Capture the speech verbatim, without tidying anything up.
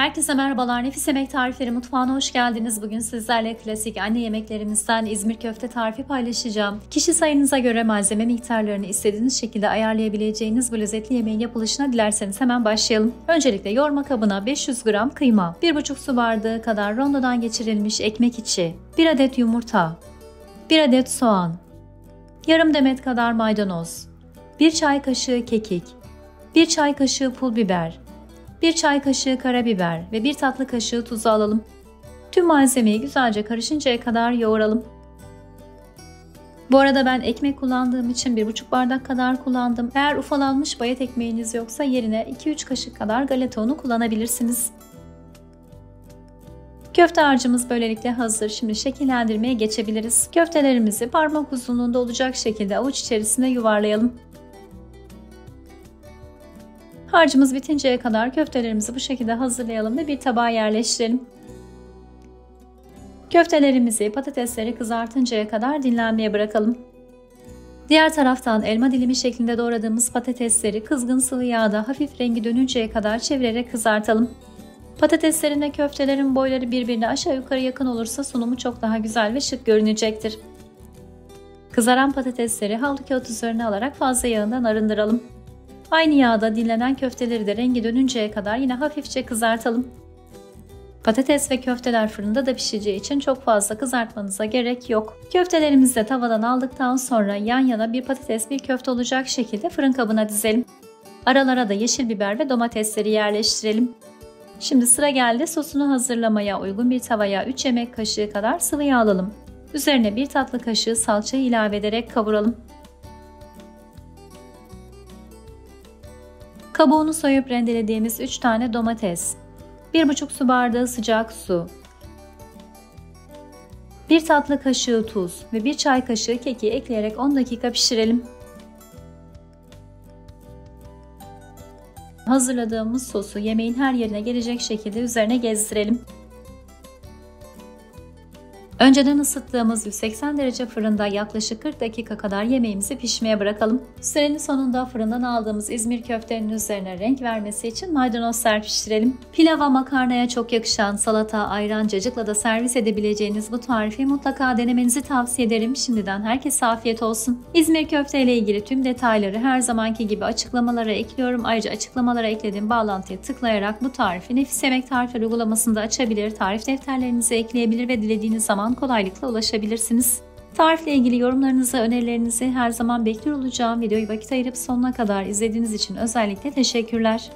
Herkese merhabalar. Nefis Yemek Tarifleri mutfağına hoş geldiniz. Bugün sizlerle klasik anne yemeklerimizden İzmir köfte tarifi paylaşacağım. Kişi sayınıza göre malzeme miktarlarını istediğiniz şekilde ayarlayabileceğiniz bu lezzetli yemeğin yapılışına dilerseniz hemen başlayalım. Öncelikle yoğurma kabına beş yüz gram kıyma, bir buçuk su bardağı kadar rondodan geçirilmiş ekmek içi, bir adet yumurta, bir adet soğan, yarım demet kadar maydanoz, bir çay kaşığı kekik, bir çay kaşığı pul biber, bir çay kaşığı karabiber ve bir tatlı kaşığı tuzu alalım. Tüm malzemeyi güzelce karışıncaya kadar yoğuralım. Bu arada ben ekmek kullandığım için bir buçuk bardak kadar kullandım. Eğer ufalanmış bayat ekmeğiniz yoksa yerine iki üç kaşık kadar galeta unu kullanabilirsiniz. Köfte harcımız böylelikle hazır. Şimdi şekillendirmeye geçebiliriz. Köftelerimizi parmak uzunluğunda olacak şekilde avuç içerisine yuvarlayalım. Harcımız bitinceye kadar köftelerimizi bu şekilde hazırlayalım ve bir tabağa yerleştirelim. Köftelerimizi, patatesleri kızartıncaya kadar dinlenmeye bırakalım. Diğer taraftan elma dilimi şeklinde doğradığımız patatesleri kızgın sıvı yağda hafif rengi dönünceye kadar çevirerek kızartalım. Patateslerin ve köftelerin boyları birbirine aşağı yukarı yakın olursa sunumu çok daha güzel ve şık görünecektir. Kızaran patatesleri havlu kağıt üzerine alarak fazla yağından arındıralım. Aynı yağda dinlenen köfteleri de rengi dönünceye kadar yine hafifçe kızartalım. Patates ve köfteler fırında da pişeceği için çok fazla kızartmanıza gerek yok. Köftelerimizi de tavadan aldıktan sonra yan yana bir patates bir köfte olacak şekilde fırın kabına dizelim. Aralara da yeşil biber ve domatesleri yerleştirelim. Şimdi sıra geldi sosunu hazırlamaya. Uygun bir tavaya üç yemek kaşığı kadar sıvı yağ alalım. Üzerine bir tatlı kaşığı salça ilave ederek kavuralım. Kabuğunu soyup rendelediğimiz üç tane domates, bir buçuk su bardağı sıcak su, bir tatlı kaşığı tuz ve bir çay kaşığı kekiği ekleyerek on dakika pişirelim. Hazırladığımız sosu yemeğin her yerine gelecek şekilde üzerine gezdirelim. Önceden ısıttığımız yüz seksen derece fırında yaklaşık kırk dakika kadar yemeğimizi pişmeye bırakalım. Sürenin sonunda fırından aldığımız İzmir köftenin üzerine renk vermesi için maydanoz serpiştirelim. Pilava, makarnaya çok yakışan, salata, ayran, cacıkla da servis edebileceğiniz bu tarifi mutlaka denemenizi tavsiye ederim. Şimdiden herkese afiyet olsun. İzmir köfte ile ilgili tüm detayları her zamanki gibi açıklamalara ekliyorum. Ayrıca açıklamalara eklediğim bağlantıya tıklayarak bu tarifi Nefis Yemek Tarifleri uygulamasında açabilir, tarif defterlerinize ekleyebilir ve dilediğiniz zaman kolaylıkla ulaşabilirsiniz. Tarifle ilgili yorumlarınızı, önerilerinizi her zaman bekliyor olacağım. Videoyu vakit ayırıp sonuna kadar izlediğiniz için özellikle teşekkürler.